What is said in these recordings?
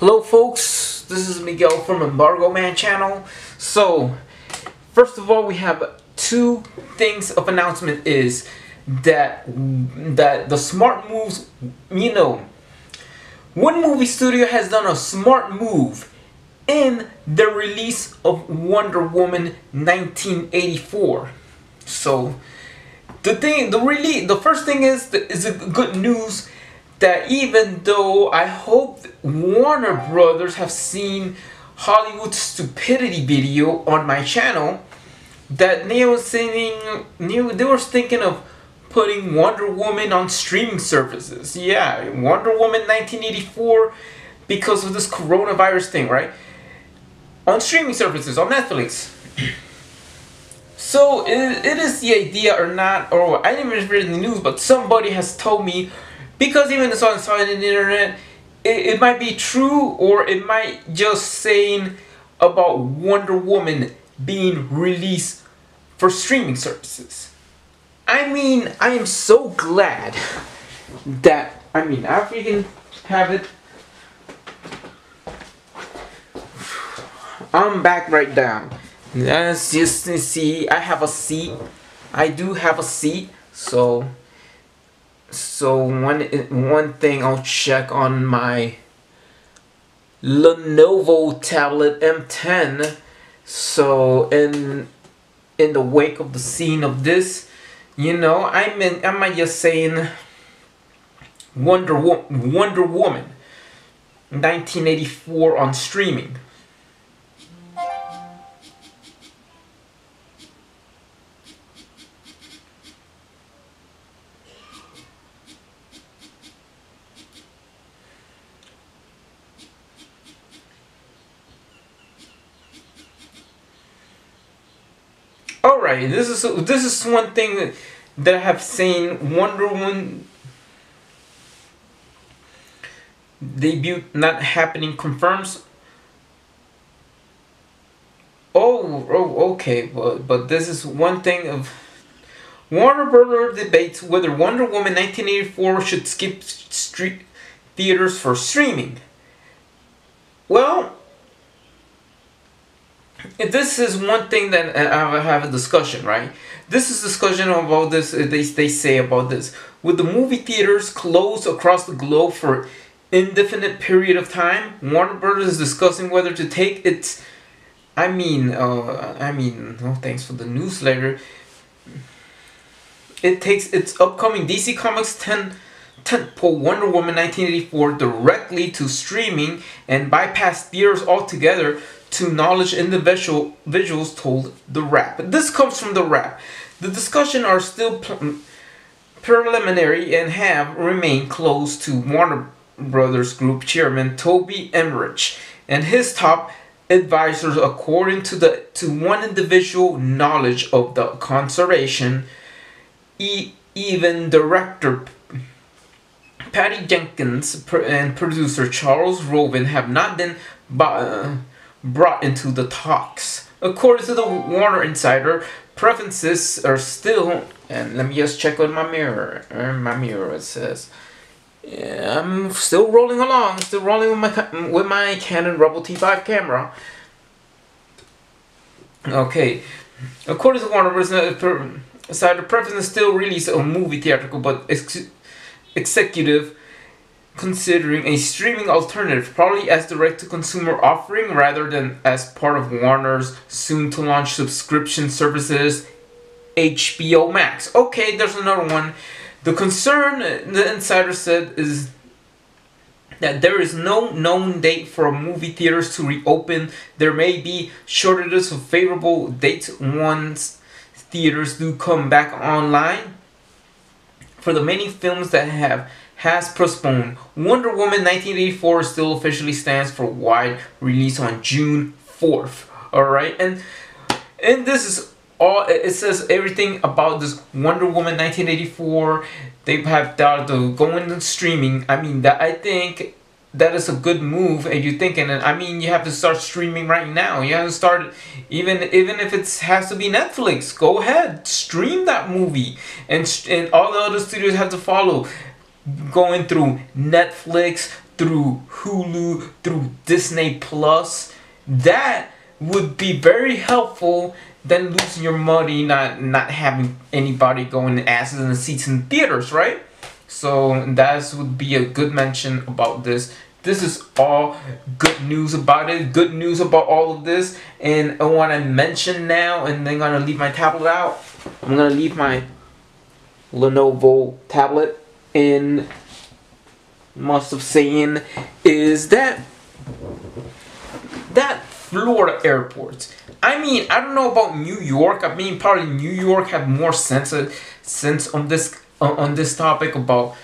Hello folks, this is Miguel from Embargo Man channel. So, first of all, we have two things of announcement is that the smart moves, you know, one movie studio has done a smart move in the release of Wonder Woman 1984. So, the first thing is a good news that even though I hope Warner Brothers have seen Hollywood stupidity video on my channel, that they were thinking of putting Wonder Woman on streaming services. Yeah, Wonder Woman 1984 because of this coronavirus thing, right? On streaming services, on Netflix. So it is the idea or not, or I didn't even read the news, but somebody has told me, because even though I saw it on the internet, it might be true, or it might just saying about Wonder Woman being released for streaming services. I mean, I am so glad that, I mean, after you can have it, I'm back right down. Let's just see, I have a seat. I do have a seat, so one thing I'll check on my Lenovo tablet M10. So in the wake of the scene of this, you know, I might just saying Wonder Woman 1984 on streaming. Alright, this is one thing that I have seen. Wonder Woman debut not happening confirms. Oh, okay, but this is one thing of Warner Brothers debates whether Wonder Woman 1984 should skip street theaters for streaming. Well, this is one thing that I have a discussion, right? This is discussion about this, they say about this. With the movie theaters closed across the globe for indefinite period of time, Warner Brothers is discussing whether to take its... no thanks for the newsletter. It takes its upcoming DC Comics tentpole Wonder Woman 1984 directly to streaming and bypass theaters altogether to knowledge in the visuals, told The Wrap. This comes from The Wrap. The discussions are still preliminary and have remained close to Warner Brothers Group Chairman Toby Emmerich and his top advisors, according to one individual knowledge of the conservation. Even director Patty Jenkins and producer Charles Roven have not been brought into the talks. According to the Warner Insider, preferences are still, and let me just check on my mirror. My mirror, it says, yeah, I'm still rolling along, still rolling with my Canon Rebel T5 camera. Okay, according to Warner Brothers Insider, preferences still release a movie theatrical, but executive considering a streaming alternative, probably as direct-to-consumer offering rather than as part of Warner's soon-to-launch subscription services, HBO Max. Okay, there's another one. The concern, the insider said, is that there is no known date for movie theaters to reopen. There may be shortages of favorable dates once theaters do come back online. For the many films that has postponed, Wonder Woman 1984 still officially stands for wide release on June 4th. Alright, and this is all, it says everything about this Wonder Woman 1984. They have thought of going on streaming. I mean, that I think that is a good move. And you're thinking, I mean, you have to start streaming right now. You have to start, even if it has to be Netflix, go ahead, stream that movie. And all the other studios have to follow. Going through Netflix, through Hulu, through Disney Plus, that would be very helpful than losing your money not having anybody going and asking the seats in theaters, right? So that would be a good mention about this. This is all good news about it, good news about all of this. And I want to mention now, and then I'm going to leave my tablet out. I'm going to leave my Lenovo tablet in. Must have saying is that Florida airports. I mean, I don't know about New York. I mean, probably New York have more sense on this topic about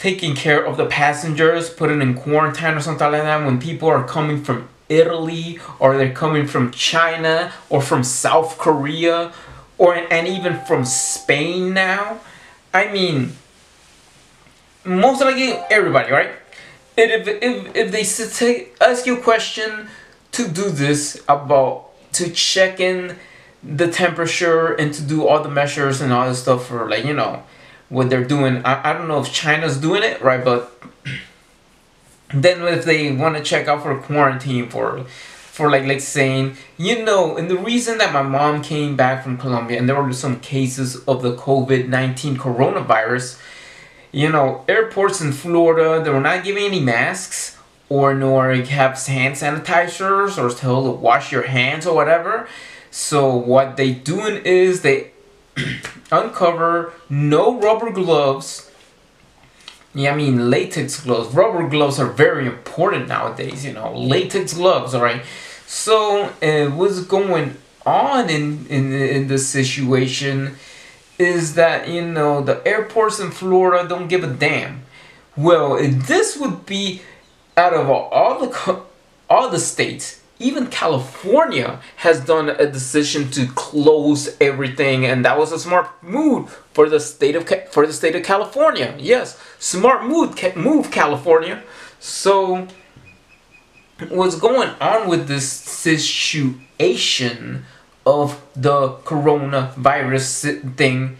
taking care of the passengers, putting in quarantine or something like that when people are coming from Italy or they're coming from China or from South Korea and even from Spain now. I mean, most likely everybody, right? If they ask you a question to do this about to check in the temperature and to do all the measures and all this stuff for, like, you know, what they're doing. I don't know if China's doing it, right? But then if they want to check out for quarantine for like saying, you know, and the reason that my mom came back from Colombia and there were some cases of the COVID-19 coronavirus. You know, airports in Florida, they were not giving any masks or nor have hand sanitizers or tell to wash your hands or whatever. So what they doing is they uncover no rubber gloves. Yeah, I mean latex gloves. Rubber gloves are very important nowadays, you know, latex gloves, all right? So what's going on in this situation is that, you know, the airports in Florida don't give a damn. Well, this would be out of all the states, even California has done a decision to close everything, and that was a smart move for the state of California. Yes, smart move California. So what's going on with this situation of the coronavirus thing?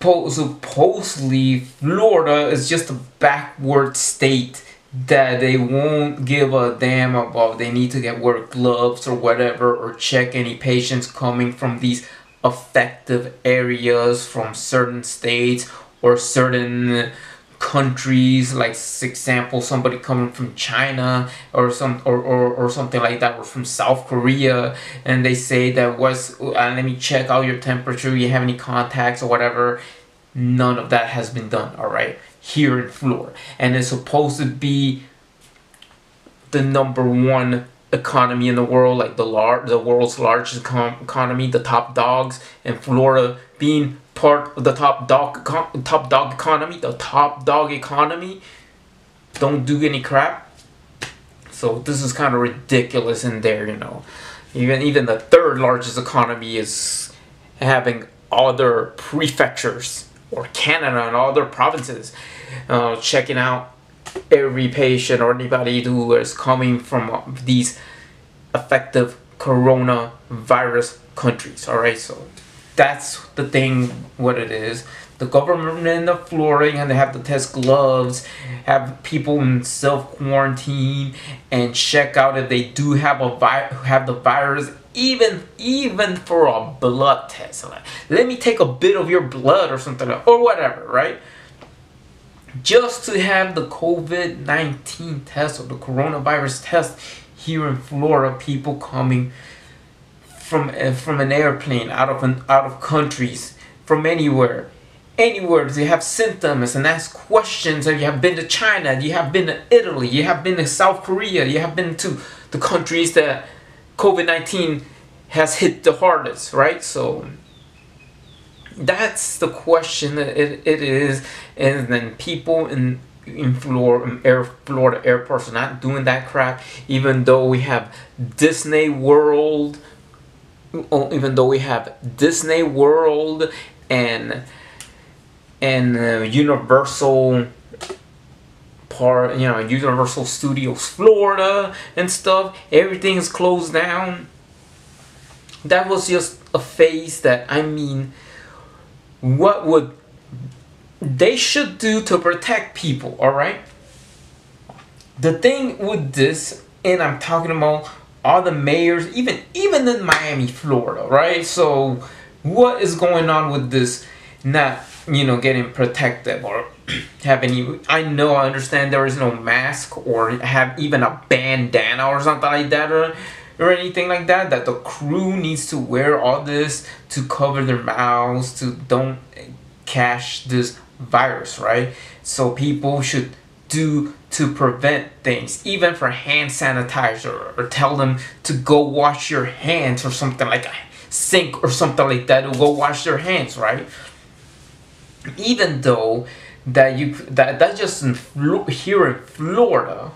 Supposedly Florida is just a backward state that they won't give a damn about. They need to get work gloves or whatever, or check any patients coming from these affected areas from certain states or certain countries, like for example somebody coming from China or something like that, or from South Korea, and they say that was let me check out your temperature, you have any contacts or whatever. None of that has been done, all right, here in Florida, and it's supposed to be the #1 economy in the world, like the world's largest economy, the top dogs, and Florida being part of the top dog economy. Don't do any crap. So this is kind of ridiculous in there, you know. Even the third largest economy is having other prefectures or Canada and other provinces checking out every patient or anybody who is coming from these affected coronavirus countries. All right, so that's the thing, what it is. The government in the Florida, and they have to test gloves, have people in self-quarantine, and check out if they do have the virus, even for a blood test. Like, let me take a bit of your blood or something, or whatever, right? Just to have the COVID-19 test or the coronavirus test here in Florida, people coming from an airplane, out of countries, from anywhere. They have symptoms and ask questions. If you have been to China, you have been to Italy, you have been to South Korea, you have been to the countries that COVID-19 has hit the hardest, right? So that's the question that it is. And then people in Florida airports are not doing that crap, even though we have Disney World. Even though we have Disney World and Universal part, you know, Universal Studios Florida and stuff, everything is closed down. That was just a phase that, I mean, what would they should do to protect people, all right? The thing with this, and I'm talking about all the mayors, even in Miami, Florida, right? So what is going on with this not, you know, getting protective or having, I understand there is no mask or have even a bandana or something like that, or anything like that, that the crew needs to wear all this to cover their mouths, to don't catch this virus, right? So people should do to prevent things, even for hand sanitizer, or tell them to go wash your hands or something, like a sink or something like that, to go wash their hands, right? Even though that that's just in here in Florida.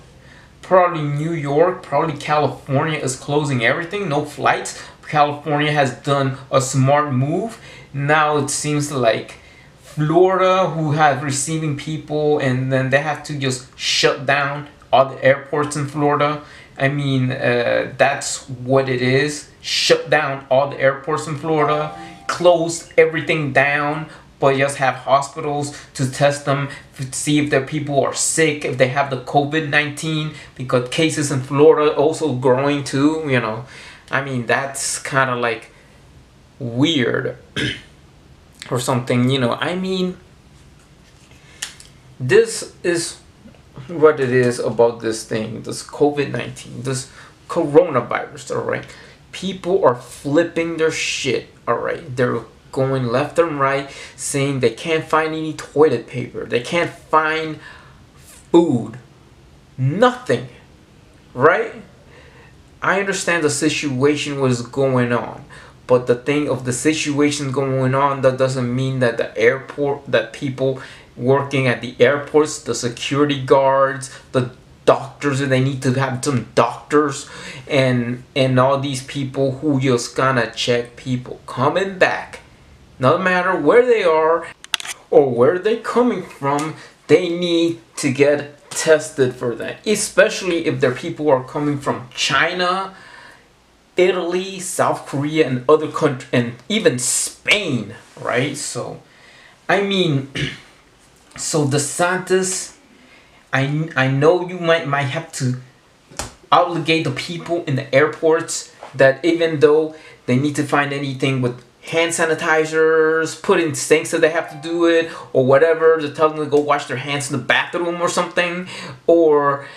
Probably New York, probably California is closing everything, no flights. California has done a smart move. Now it seems like Florida, who have receiving people, and then they have to just shut down all the airports in Florida. I mean, that's what it is. Shut down all the airports in Florida, close everything down, but just have hospitals to test them, to see if their people are sick, if they have the COVID-19, because cases in Florida also growing too, you know. I mean, that's kind of like weird or something, you know. I mean, this is what it is about this thing, this COVID-19, this coronavirus, all right? People are flipping their shit, all right? They're going left and right, saying they can't find any toilet paper, they can't find food, nothing, right? I understand the situation was going on, but the thing of the situation going on, that doesn't mean that the airport, that people working at the airports, the security guards, the doctors, and they need to have some doctors and all these people who just gonna check people coming back. No matter where they are or where they're coming from, they need to get tested for that. Especially if their people are coming from China, Italy, South Korea, and other countries, and even Spain, right? So, I mean, so DeSantis, I know you might have to obligate the people in the airports that even though they need to find anything with hand sanitizers, put in sinks that they have to do it, or whatever, to tell them to go wash their hands in the bathroom or something, or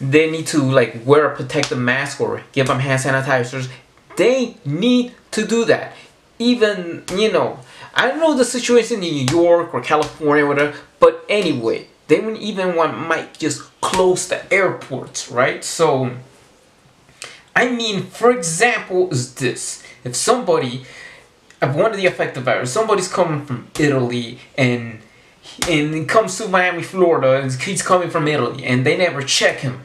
they need to like wear a protective mask or give them hand sanitizers. They need to do that. Even, you know, I don't know the situation in New York or California or whatever, but anyway, they wouldn't even might just close the airports, right? So, I mean, for example, is this. If somebody, one of the affected virus, somebody's coming from Italy and comes to Miami, Florida, and he's coming from Italy, and they never check him.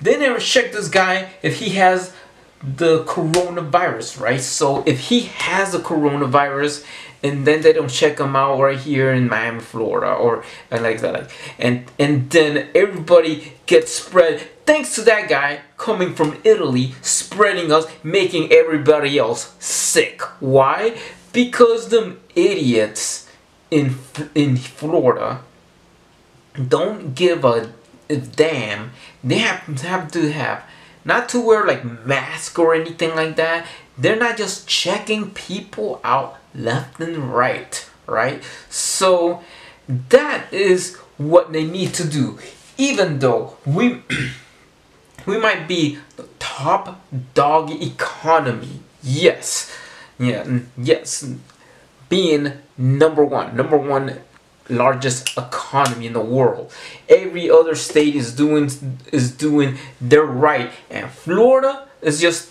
They never check this guy if he has the coronavirus, right? So if he has the coronavirus, and then they don't check him out right here in Miami, Florida, or like that, like, and then everybody gets spread thanks to that guy coming from Italy, spreading us, making everybody else sick. Why? Because them idiots in Florida don't give a damn. They have to not to wear like mask or anything like that. They're not just checking people out left and right, right? So that is what they need to do. Even though we might be the top dog economy, yes, yeah, yes, being number one largest economy in the world. Every other state is doing their right, and Florida is just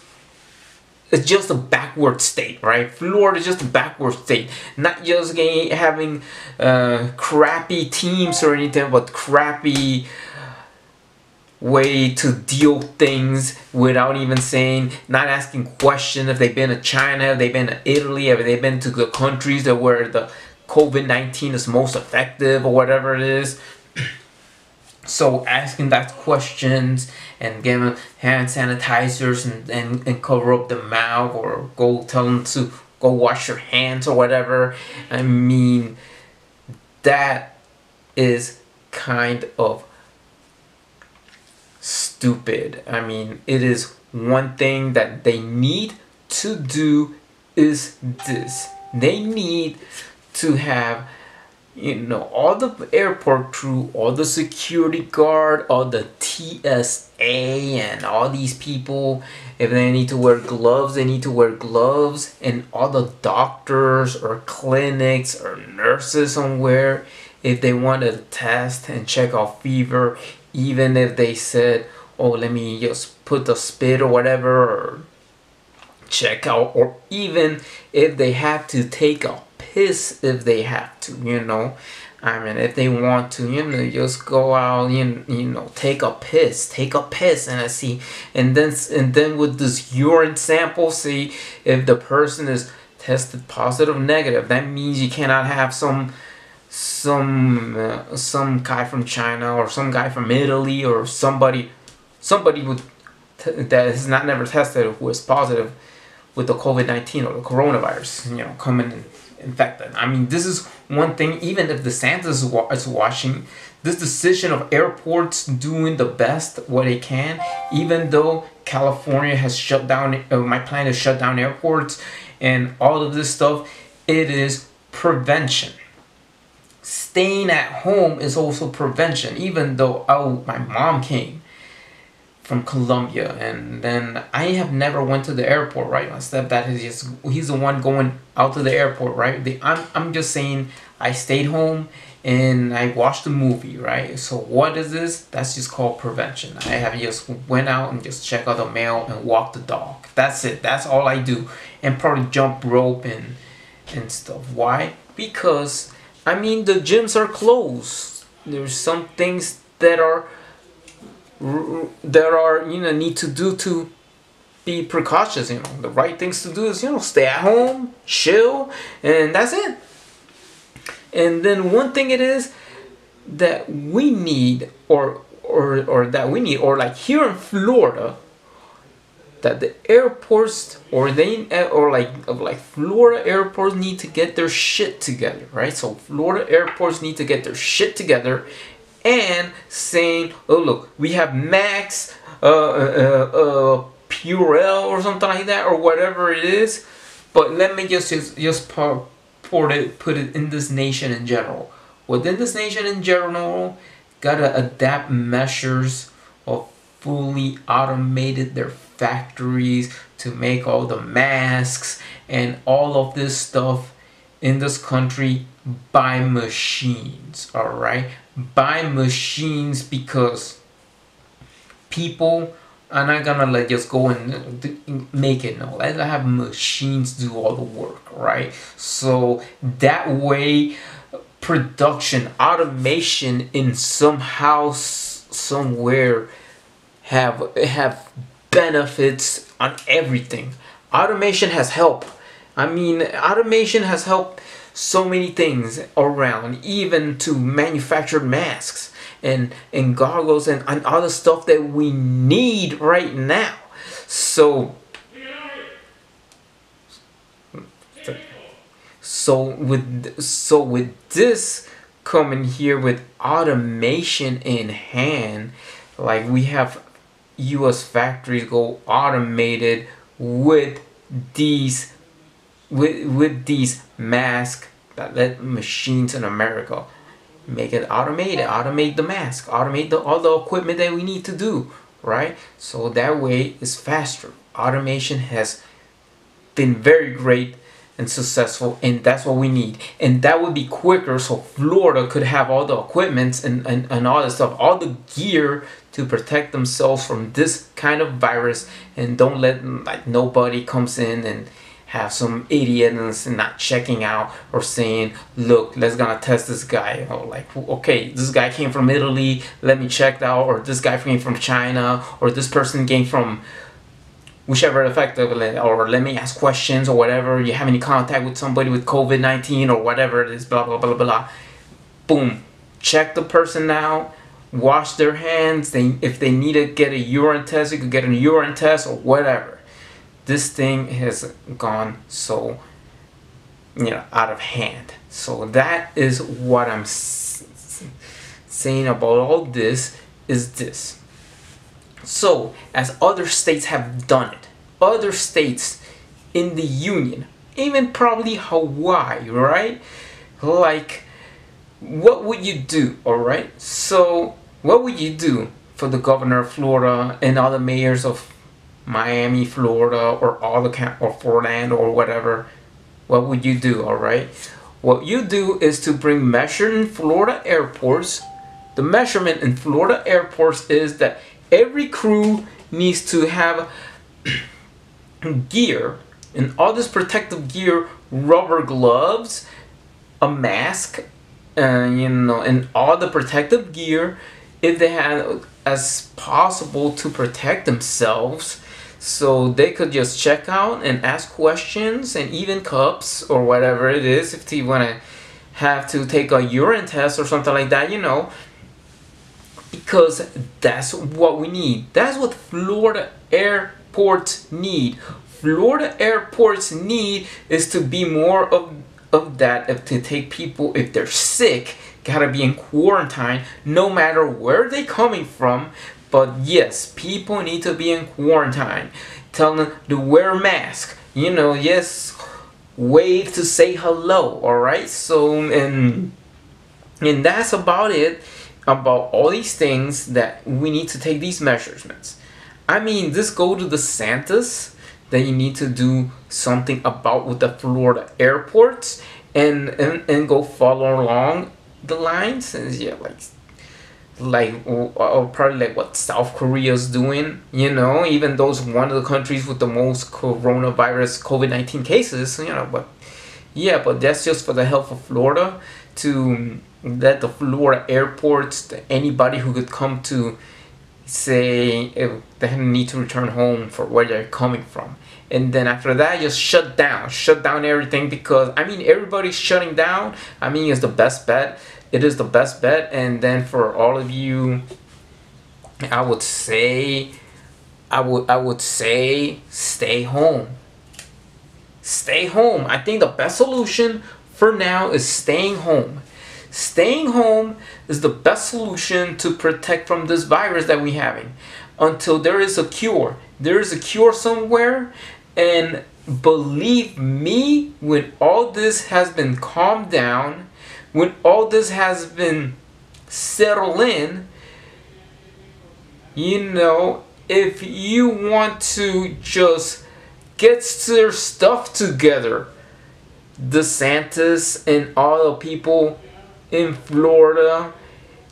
a backward state, right? Florida is just a backward state. Not just having crappy teams or anything, but crappy way to deal things without even saying, not asking questions if they've been to China, if they've been to Italy, if they've been to the countries that where the COVID-19 is most effective or whatever it is. So asking that questions and giving hand sanitizers and cover up the mouth, or go tell them to go wash your hands or whatever. I mean, that is kind of stupid. I mean, it is one thing that they need to do is this. They need to have, you know, all the airport crew, all the security guard, all the TSA and all these people, if they need to wear gloves, they need to wear gloves, and all the doctors or clinics or nurses somewhere, if they want to test and check out fever, even if they said, oh, let me just put the spit or whatever, or check out, or even if they have to take a piss if they have to, you know, I mean, if they want to, you know, just go out, you know, take a piss, and I see, and then with this urine sample, see if the person is tested positive or negative. That means you cannot have some guy from China or some guy from Italy or somebody with that is not never tested who is positive with the COVID-19 or the coronavirus, you know, coming and infected. I mean, this is one thing. Even if DeSantis is watching, this decision of airports doing the best what they can, even though California has shut down, my plan is shut down airports and all of this stuff, it is prevention. Staying at home is also prevention, even though my mom came from Colombia, and then I have never went to the airport, right? My stepdad is he's the one going out to the airport, right? I'm just saying, I stayed home and I watched a movie, right? So what is this? That's just called prevention. I have just went out and just check out the mail and walk the dog. That's it. That's all I do, and probably jump rope and stuff. Why? Because I mean, the gyms are closed. There's some things that are, you know, need to do to be precautious, you know. The right things to do is, you know, stay at home, chill, and that's it. And then one thing it is that we need, or like here in Florida, that the airports or like Florida airports need to get their shit together, right? So Florida airports need to get their shit together and saying, oh look, we have Max, Purell or something like that, or whatever it is, but let me just put it in this nation in general. Within this nation in general, gotta adapt measures of fully automated their factories to make all the masks and all of this stuff in this country by machines, all right? By machines, because people are not gonna let us go and make it. No, let's have machines do all the work, right? So that way, production, automation in some house somewhere have benefits on everything. Automation has helped. I mean, automation has helped so many things around, even to manufactured masks and goggles and other stuff that we need right now. So with this coming here with automation in hand, like we have U.S. factories go automated with these masks that let machines in America make it automated, automate the mask, automate all the equipment that we need to do, right? So that way it's faster. Automation has been very great and successful, and that's what we need, and that would be quicker, so Florida could have all the equipments and all the stuff, all the gear to protect themselves from this kind of virus, and don't let, like, nobody comes in and have some idiot and not checking out or saying, look, let's gonna test this guy, or like, okay, this guy came from Italy, let me check it out, or this guy came from China, or this person came from whichever effectively, or let me ask questions or whatever. You have any contact with somebody with COVID-19 or whatever it is, blah, blah, blah, blah. Boom. Check the person out. Wash their hands. If they need to get a urine test, you could get a urine test or whatever. This thing has gone so, you know, out of hand. So that is what I'm saying about all this, is this. So, as other states have done it, other states in the union, even probably Hawaii, right? Like, what would you do, alright? So, what would you do for the governor of Florida and all the mayors of Miami, Florida, or all the or Orlando or whatever? What would you do, alright? What you do is to bring measurement in Florida airports. The measurement in Florida airports is that every crew needs to have gear and all this protective gear, rubber gloves, a mask, you know, and all the protective gear if they had as possible to protect themselves, so they could just check out and ask questions and even cups or whatever it is if they want to have to take a urine test or something like that, you know. Because that's what we need. That's what Florida airports need. Florida airports need is to be more of that, to take people, if they're sick, gotta be in quarantine, no matter where they're coming from. But yes, people need to be in quarantine. Tell them to wear a mask. You know, yes, wave to say hello, alright? So, and that's about it. About all these things that we need to take these measurements. I mean, this go to DeSantis that you need to do something about with the Florida airports and go follow along the lines, and yeah, or probably like what South Korea's doing, you know, even though it's one of the countries with the most coronavirus COVID-19 cases, you know, but yeah, but that's just for the health of Florida, to let the Florida airports, anybody who could come to, say, if they need to return home for where they're coming from. And then after that, just shut down everything, because, I mean, everybody's shutting down. I mean, it's the best bet. It is the best bet. And then for all of you, I would say, I would say, stay home. Stay home. I think the best solution for now is staying home. Staying home is the best solution to protect from this virus that we're having until there is a cure. There is a cure somewhere, and believe me, when all this has been calmed down, when all this has been settled in, you know, if you want to just get your stuff together, DeSantis and all the people in Florida,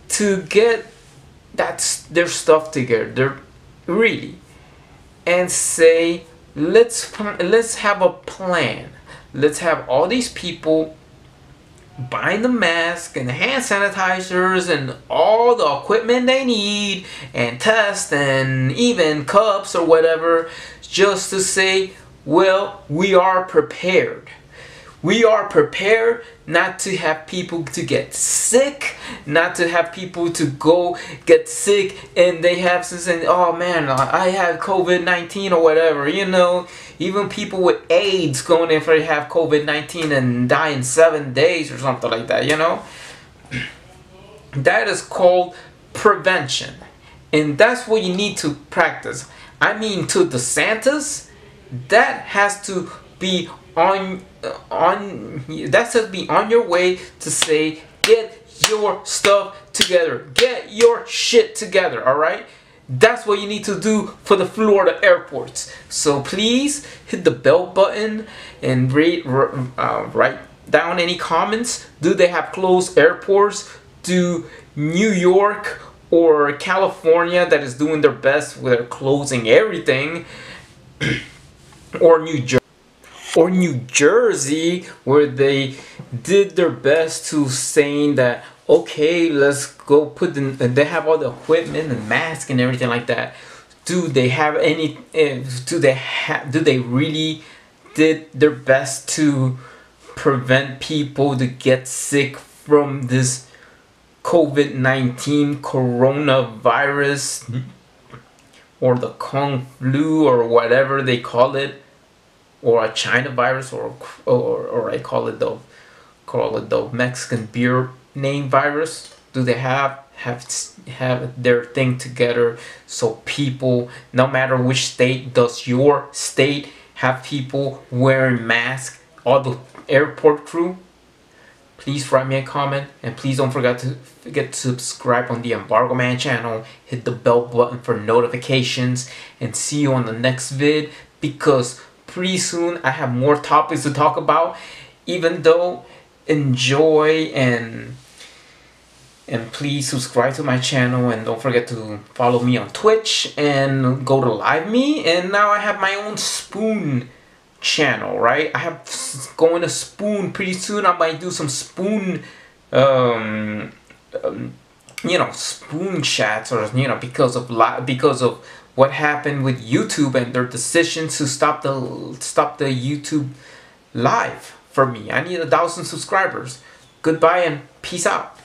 to get their stuff together, really, and say, let's have a plan. Let's have all these people buying the mask and hand sanitizers and all the equipment they need and tests and even cups or whatever, just to say, well, we are prepared. We are prepared not to have people to get sick, not to have people to go get sick and they have to say, oh man, I have COVID-19 or whatever, you know. Even people with AIDS going in for they have COVID-19 and die in 7 days or something like that, you know. That is called prevention. And that's what you need to practice. I mean, to DeSantis, that has to be on your way to say, get your stuff together, get your shit together, all right? That's what you need to do for the Florida airports. So please hit the bell button and write down any comments. Do they have closed airports? Do New York or California, that is doing their best with closing everything, or New Jersey? Or New Jersey, where they did their best to saying that, okay, let's go put in, they have all the equipment and masks and everything like that. Do they have any, do they really did their best to prevent people to get sick from this COVID-19 coronavirus or the Kung flu or whatever they call it? Or a China virus, or I call it the Mexican beer name virus, do they have their thing together, so people, no matter which state, does your state have people wearing masks, all the airport crew? Please write me a comment, and please don't forget to subscribe on the Embargo Man channel, hit the bell button for notifications, and see you on the next vid, because pretty soon I have more topics to talk about. Even though, enjoy and please subscribe to my channel, and don't forget to follow me on Twitch and go to LiveMe. And now I have my own spoon channel, right? I have going to spoon pretty soon. I might do some spoon, you know, spoon chats, or you know, because of what happened with YouTube and their decision to stop the YouTube live for me. I need 1,000 subscribers. Goodbye and peace out.